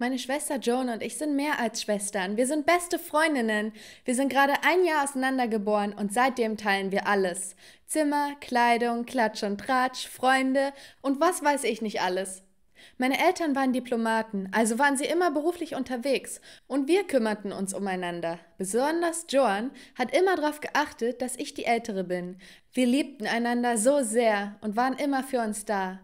Meine Schwester Joan und ich sind mehr als Schwestern. Wir sind beste Freundinnen. Wir sind gerade ein Jahr auseinandergeboren und seitdem teilen wir alles. Zimmer, Kleidung, Klatsch und Tratsch, Freunde und was weiß ich nicht alles. Meine Eltern waren Diplomaten, also waren sie immer beruflich unterwegs und wir kümmerten uns umeinander. Besonders Joan hat immer darauf geachtet, dass ich die Ältere bin. Wir liebten einander so sehr und waren immer für uns da.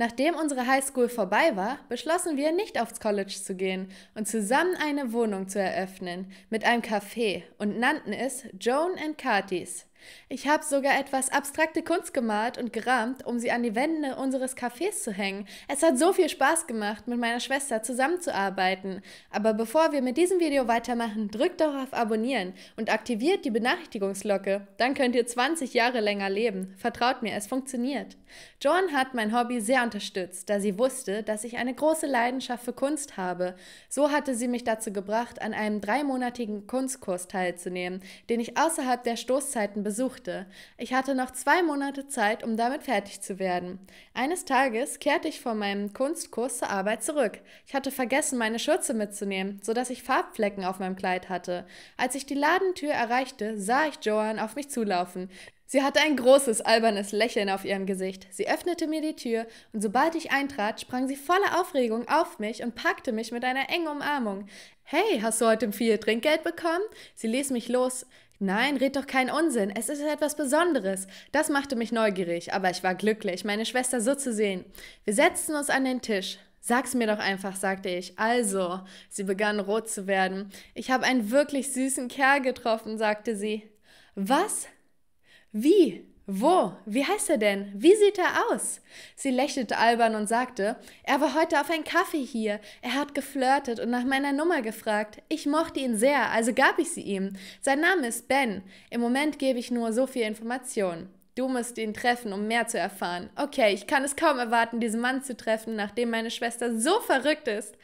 Nachdem unsere Highschool vorbei war, beschlossen wir, nicht aufs College zu gehen und zusammen eine Wohnung zu eröffnen mit einem Café und nannten es Joan and Katis. Ich habe sogar etwas abstrakte Kunst gemalt und gerahmt, um sie an die Wände unseres Cafés zu hängen. Es hat so viel Spaß gemacht, mit meiner Schwester zusammenzuarbeiten. Aber bevor wir mit diesem Video weitermachen, drückt doch auf Abonnieren und aktiviert die Benachrichtigungsglocke. Dann könnt ihr 20 Jahre länger leben. Vertraut mir, es funktioniert. Joan hat mein Hobby sehr unterstützt, da sie wusste, dass ich eine große Leidenschaft für Kunst habe. So hatte sie mich dazu gebracht, an einem 3-monatigen Kunstkurs teilzunehmen, den ich außerhalb der Stoßzeiten besuchte. Ich hatte noch 2 Monate Zeit, um damit fertig zu werden. Eines Tages kehrte ich von meinem Kunstkurs zur Arbeit zurück. Ich hatte vergessen, meine Schürze mitzunehmen, sodass ich Farbflecken auf meinem Kleid hatte. Als ich die Ladentür erreichte, sah ich Joan auf mich zulaufen. Sie hatte ein großes, albernes Lächeln auf ihrem Gesicht. Sie öffnete mir die Tür und sobald ich eintrat, sprang sie voller Aufregung auf mich und packte mich mit einer engen Umarmung. »Hey, hast du heute viel Trinkgeld bekommen?« Sie ließ mich los. »Nein, red doch keinen Unsinn, es ist etwas Besonderes.« Das machte mich neugierig, aber ich war glücklich, meine Schwester so zu sehen. Wir setzten uns an den Tisch. »Sag's mir doch einfach«, sagte ich. »Also«, sie begann rot zu werden. »Ich habe einen wirklich süßen Kerl getroffen«, sagte sie. »Was? Wie? Wo? Wie heißt er denn? Wie sieht er aus?« Sie lächelte albern und sagte, »Er war heute auf einen Kaffee hier. Er hat geflirtet und nach meiner Nummer gefragt. Ich mochte ihn sehr, also gab ich sie ihm. Sein Name ist Ben. Im Moment gebe ich nur so viel Information. Du musst ihn treffen, um mehr zu erfahren. Okay, ich kann es kaum erwarten, diesen Mann zu treffen, nachdem meine Schwester so verrückt ist.«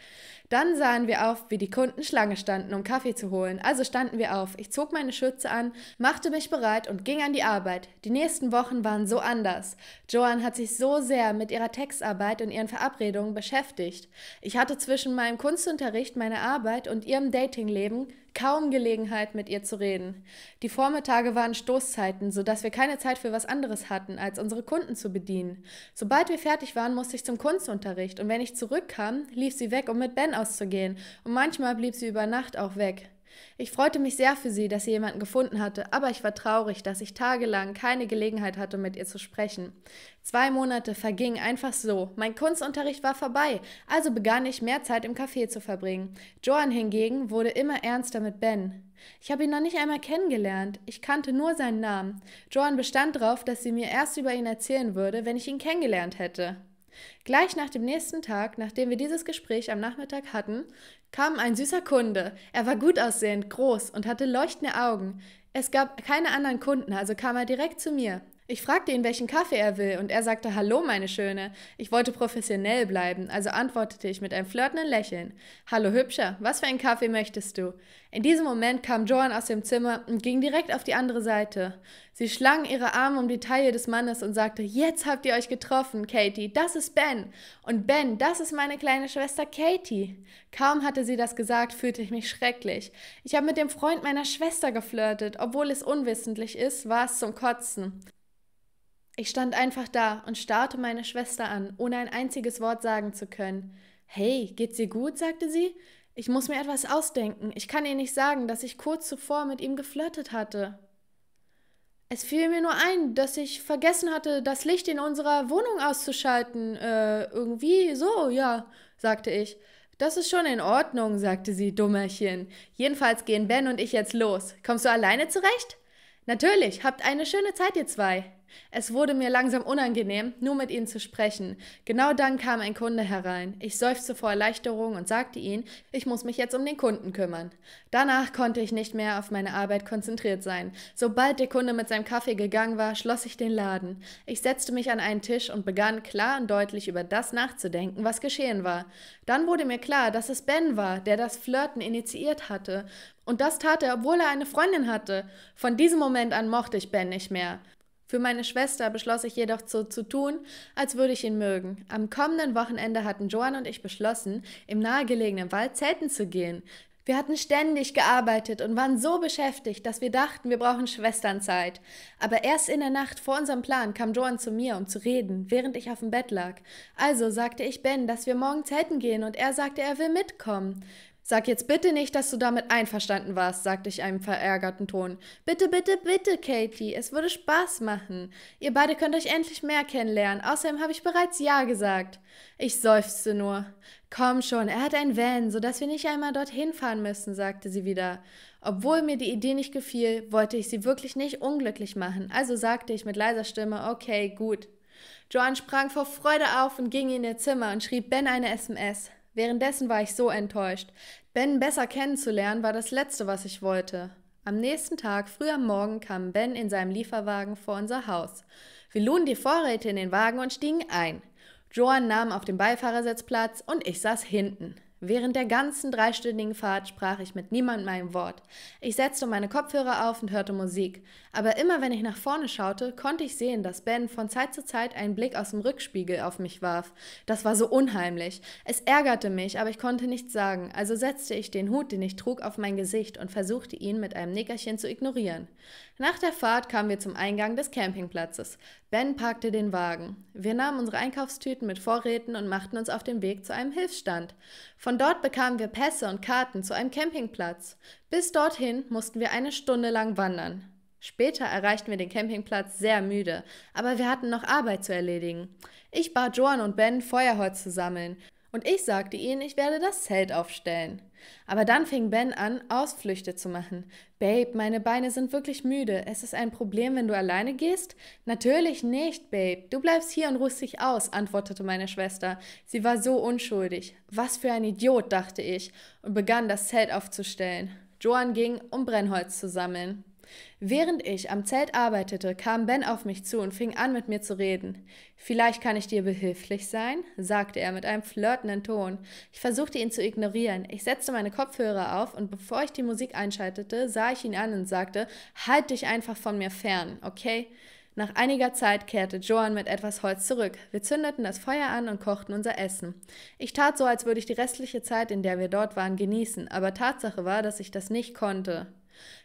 Dann sahen wir auf, wie die Kunden Schlange standen, um Kaffee zu holen. Also standen wir auf. Ich zog meine Schürze an, machte mich bereit und ging an die Arbeit. Die nächsten Wochen waren so anders. Joan hat sich so sehr mit ihrer Textarbeit und ihren Verabredungen beschäftigt. Ich hatte zwischen meinem Kunstunterricht, meiner Arbeit und ihrem Datingleben kaum Gelegenheit, mit ihr zu reden. Die Vormittage waren Stoßzeiten, sodass wir keine Zeit für was anderes hatten, als unsere Kunden zu bedienen. Sobald wir fertig waren, musste ich zum Kunstunterricht und wenn ich zurückkam, lief sie weg, um mit Ben auszugehen und manchmal blieb sie über Nacht auch weg. Ich freute mich sehr für sie, dass sie jemanden gefunden hatte, aber ich war traurig, dass ich tagelang keine Gelegenheit hatte, mit ihr zu sprechen. 2 Monate vergingen einfach so. Mein Kunstunterricht war vorbei, also begann ich, mehr Zeit im Café zu verbringen. Joan hingegen wurde immer ernster mit Ben. Ich habe ihn noch nicht einmal kennengelernt. Ich kannte nur seinen Namen. Joan bestand darauf, dass sie mir erst über ihn erzählen würde, wenn ich ihn kennengelernt hätte. Gleich nach dem nächsten Tag, nachdem wir dieses Gespräch am Nachmittag hatten, kam ein süßer Kunde. Er war gut aussehend, groß und hatte leuchtende Augen. Es gab keine anderen Kunden, also kam er direkt zu mir. Ich fragte ihn, welchen Kaffee er will und er sagte, »Hallo, meine Schöne.« Ich wollte professionell bleiben, also antwortete ich mit einem flirtenden Lächeln. »Hallo, Hübscher, was für einen Kaffee möchtest du?« In diesem Moment kam Joan aus dem Zimmer und ging direkt auf die andere Seite. Sie schlang ihre Arme um die Taille des Mannes und sagte, »Jetzt habt ihr euch getroffen, Katie, das ist Ben. Und Ben, das ist meine kleine Schwester Katie.« Kaum hatte sie das gesagt, fühlte ich mich schrecklich. Ich habe mit dem Freund meiner Schwester geflirtet. Obwohl es unwissentlich ist, war es zum Kotzen. Ich stand einfach da und starrte meine Schwester an, ohne ein einziges Wort sagen zu können. »Hey, geht's dir gut?«, sagte sie. »Ich muss mir etwas ausdenken. Ich kann ihr nicht sagen, dass ich kurz zuvor mit ihm geflirtet hatte.« »Es fiel mir nur ein, dass ich vergessen hatte, das Licht in unserer Wohnung auszuschalten. Irgendwie so, ja«, sagte ich. »Das ist schon in Ordnung«, sagte sie, »Dummerchen. Jedenfalls gehen Ben und ich jetzt los. Kommst du alleine zurecht?« »Natürlich, habt eine schöne Zeit, ihr zwei.« Es wurde mir langsam unangenehm, nur mit ihnen zu sprechen. Genau dann kam ein Kunde herein. Ich seufzte vor Erleichterung und sagte ihm, ich muss mich jetzt um den Kunden kümmern. Danach konnte ich nicht mehr auf meine Arbeit konzentriert sein. Sobald der Kunde mit seinem Kaffee gegangen war, schloss ich den Laden. Ich setzte mich an einen Tisch und begann klar und deutlich über das nachzudenken, was geschehen war. Dann wurde mir klar, dass es Ben war, der das Flirten initiiert hatte. Und das tat er, obwohl er eine Freundin hatte. Von diesem Moment an mochte ich Ben nicht mehr. Für meine Schwester beschloss ich jedoch so zu tun, als würde ich ihn mögen. Am kommenden Wochenende hatten Joan und ich beschlossen, im nahegelegenen Wald zelten zu gehen. Wir hatten ständig gearbeitet und waren so beschäftigt, dass wir dachten, wir brauchen Schwesternzeit. Aber erst in der Nacht vor unserem Plan kam Joan zu mir, um zu reden, während ich auf dem Bett lag. Also sagte ich Ben, dass wir morgen zelten gehen, und er sagte, er will mitkommen. »Sag jetzt bitte nicht, dass du damit einverstanden warst«, sagte ich einem verärgerten Ton. »Bitte, bitte, bitte, Katie, es würde Spaß machen. Ihr beide könnt euch endlich mehr kennenlernen. Außerdem habe ich bereits Ja gesagt.« Ich seufzte nur. »Komm schon, er hat ein Van, sodass wir nicht einmal dorthin fahren müssen«, sagte sie wieder. Obwohl mir die Idee nicht gefiel, wollte ich sie wirklich nicht unglücklich machen, also sagte ich mit leiser Stimme, »Okay, gut.« Joan sprang vor Freude auf und ging in ihr Zimmer und schrieb Ben eine SMS. Währenddessen war ich so enttäuscht. Ben besser kennenzulernen war das Letzte, was ich wollte. Am nächsten Tag, früh am Morgen, kam Ben in seinem Lieferwagen vor unser Haus. Wir luden die Vorräte in den Wagen und stiegen ein. Joan nahm auf dem Beifahrersitz Platz und ich saß hinten. Während der ganzen dreistündigen Fahrt sprach ich mit niemandem ein Wort. Ich setzte meine Kopfhörer auf und hörte Musik. Aber immer wenn ich nach vorne schaute, konnte ich sehen, dass Ben von Zeit zu Zeit einen Blick aus dem Rückspiegel auf mich warf. Das war so unheimlich. Es ärgerte mich, aber ich konnte nichts sagen. Also setzte ich den Hut, den ich trug, auf mein Gesicht und versuchte, ihn mit einem Nickerchen zu ignorieren. Nach der Fahrt kamen wir zum Eingang des Campingplatzes. Ben parkte den Wagen. Wir nahmen unsere Einkaufstüten mit Vorräten und machten uns auf den Weg zu einem Hilfsstand. Von dort bekamen wir Pässe und Karten zu einem Campingplatz. Bis dorthin mussten wir eine Stunde lang wandern. Später erreichten wir den Campingplatz sehr müde, aber wir hatten noch Arbeit zu erledigen. Ich bat Joan und Ben, Feuerholz zu sammeln, und ich sagte ihnen, ich werde das Zelt aufstellen. Aber dann fing Ben an, Ausflüchte zu machen. »Babe, meine Beine sind wirklich müde. Es ist ein Problem, wenn du alleine gehst?« »Natürlich nicht, Babe. Du bleibst hier und ruhst dich aus«, antwortete meine Schwester. Sie war so unschuldig. »Was für ein Idiot«, dachte ich, und begann, das Zelt aufzustellen. Joan ging, um Brennholz zu sammeln. Während ich am Zelt arbeitete, kam Ben auf mich zu und fing an, mit mir zu reden. »Vielleicht kann ich dir behilflich sein«, sagte er mit einem flirtenden Ton. Ich versuchte, ihn zu ignorieren. Ich setzte meine Kopfhörer auf und bevor ich die Musik einschaltete, sah ich ihn an und sagte, »Halt dich einfach von mir fern, okay?« Nach einiger Zeit kehrte Joan mit etwas Holz zurück. Wir zündeten das Feuer an und kochten unser Essen. Ich tat so, als würde ich die restliche Zeit, in der wir dort waren, genießen, aber Tatsache war, dass ich das nicht konnte.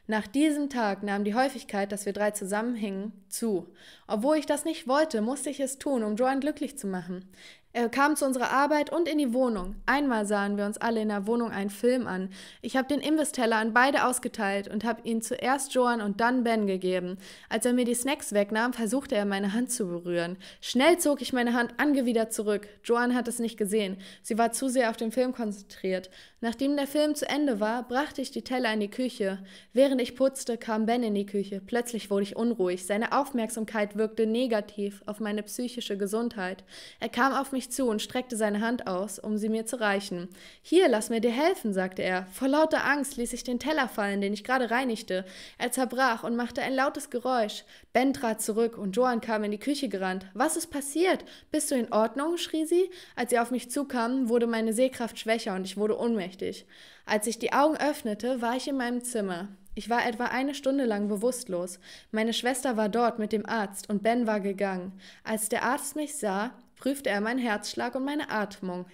Nach diesem Tag nahm die Häufigkeit, dass wir drei zusammenhingen, zu. Obwohl ich das nicht wollte, musste ich es tun, um Joan glücklich zu machen. Er kam zu unserer Arbeit und in die Wohnung. Einmal sahen wir uns alle in der Wohnung einen Film an. Ich habe den Imbissteller an beide ausgeteilt und habe ihn zuerst Joan und dann Ben gegeben. Als er mir die Snacks wegnahm, versuchte er, meine Hand zu berühren. Schnell zog ich meine Hand angewidert zurück. Joan hat es nicht gesehen. Sie war zu sehr auf den Film konzentriert. Nachdem der Film zu Ende war, brachte ich die Teller in die Küche. Während ich putzte, kam Ben in die Küche. Plötzlich wurde ich unruhig. Seine Aufmerksamkeit wirkte negativ auf meine psychische Gesundheit. Er kam auf mich zu und streckte seine Hand aus, um sie mir zu reichen. »Hier, lass mir dir helfen«, sagte er. Vor lauter Angst ließ ich den Teller fallen, den ich gerade reinigte. Er zerbrach und machte ein lautes Geräusch. Ben trat zurück und Joan kam in die Küche gerannt. »Was ist passiert? Bist du in Ordnung?«, schrie sie. Als sie auf mich zukam, wurde meine Sehkraft schwächer und ich wurde ohnmächtig. Als ich die Augen öffnete, war ich in meinem Zimmer. Ich war etwa eine Stunde lang bewusstlos. Meine Schwester war dort mit dem Arzt und Ben war gegangen. Als der Arzt mich sah, prüfte er meinen Herzschlag und meine Atmung.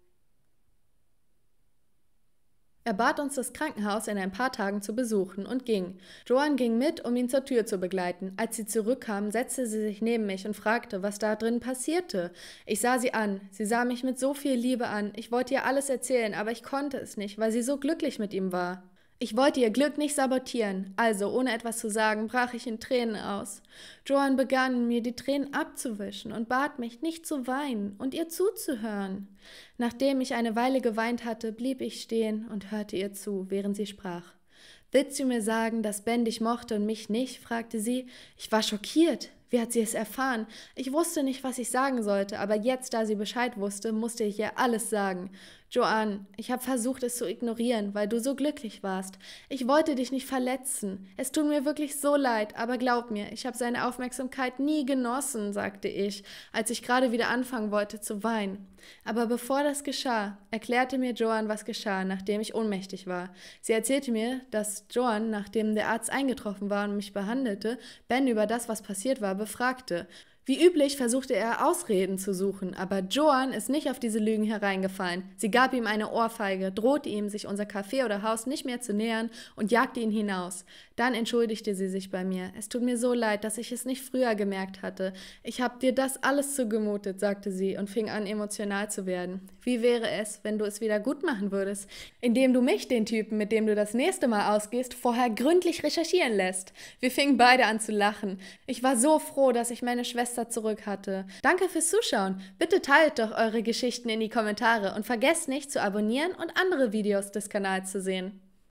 Er bat uns, das Krankenhaus in ein paar Tagen zu besuchen und ging. Joan ging mit, um ihn zur Tür zu begleiten. Als sie zurückkam, setzte sie sich neben mich und fragte, was da drin passierte. Ich sah sie an. Sie sah mich mit so viel Liebe an. Ich wollte ihr alles erzählen, aber ich konnte es nicht, weil sie so glücklich mit ihm war. Ich wollte ihr Glück nicht sabotieren, also ohne etwas zu sagen, brach ich in Tränen aus. Joan begann, mir die Tränen abzuwischen und bat mich, nicht zu weinen und ihr zuzuhören. Nachdem ich eine Weile geweint hatte, blieb ich stehen und hörte ihr zu, während sie sprach. »Willst du mir sagen, dass Ben dich mochte und mich nicht?«, fragte sie. Ich war schockiert. Wie hat sie es erfahren? Ich wusste nicht, was ich sagen sollte, aber jetzt, da sie Bescheid wusste, musste ich ihr alles sagen. Joanne, ich habe versucht, es zu ignorieren, weil du so glücklich warst. Ich wollte dich nicht verletzen. Es tut mir wirklich so leid, aber glaub mir, ich habe seine Aufmerksamkeit nie genossen, sagte ich, als ich gerade wieder anfangen wollte zu weinen. Aber bevor das geschah, erklärte mir Joanne, was geschah, nachdem ich ohnmächtig war. Sie erzählte mir, dass Joanne, nachdem der Arzt eingetroffen war und mich behandelte, Ben über das, was passiert war, befragte. Wie üblich versuchte er, Ausreden zu suchen, aber Joanne ist nicht auf diese Lügen hereingefallen. Sie gab ihm eine Ohrfeige, drohte ihm, sich unser Café oder Haus nicht mehr zu nähern und jagte ihn hinaus. Dann entschuldigte sie sich bei mir. Es tut mir so leid, dass ich es nicht früher gemerkt hatte. Ich habe dir das alles zugemutet, sagte sie und fing an, emotional zu werden. Wie wäre es, wenn du es wieder gut machen würdest, indem du mich, den Typen, mit dem du das nächste Mal ausgehst, vorher gründlich recherchieren lässt? Wir fingen beide an zu lachen. Ich war so froh, dass ich meine Schwester zurück hatte. Danke fürs Zuschauen. Bitte teilt doch eure Geschichten in die Kommentare und vergesst nicht zu abonnieren und andere Videos des Kanals zu sehen.